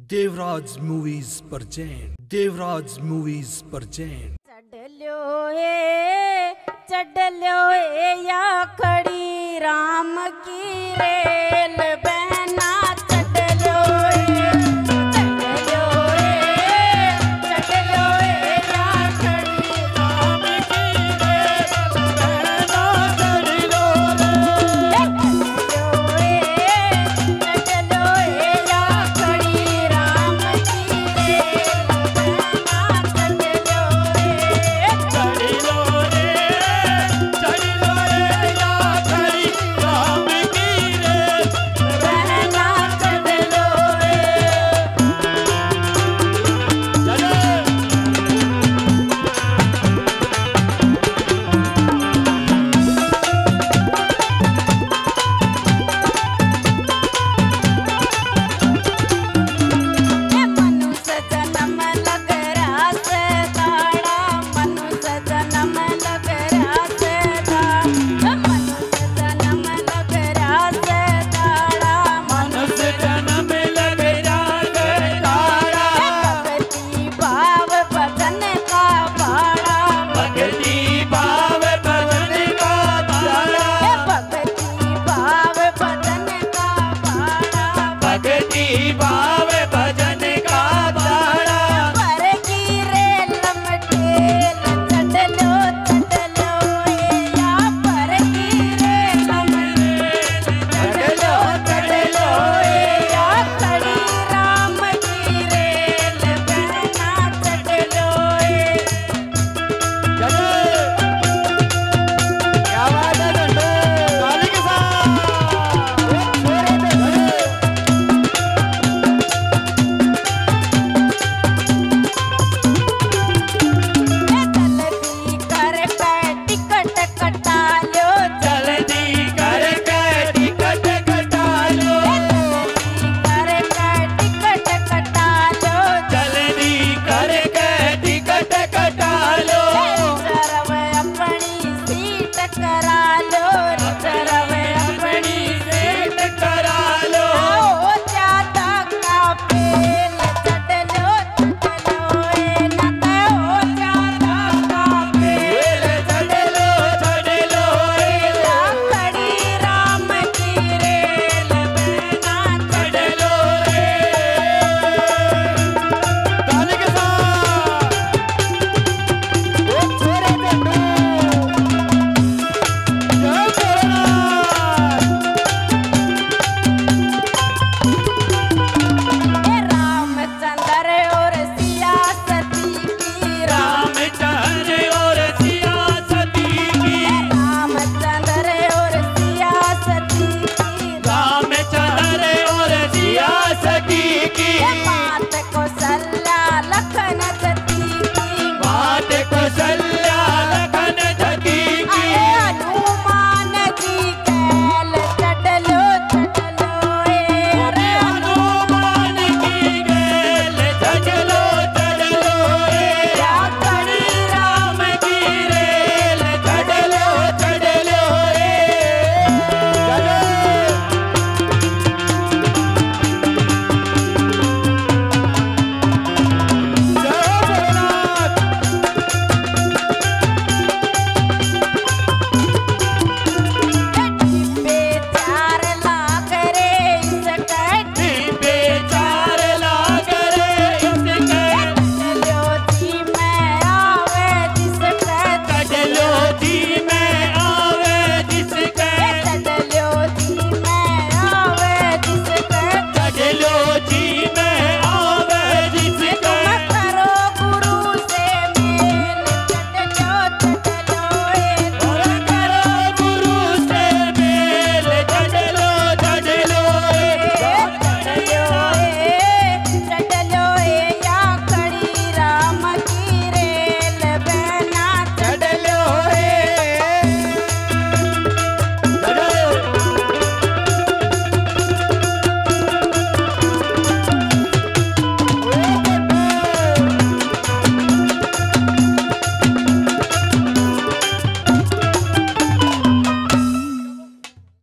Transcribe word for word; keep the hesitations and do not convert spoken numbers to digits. Devraj movies पर चैन Devraj movies पर चैन चढ़लो ए चढ़लो ए या खड़ी राम की रेल।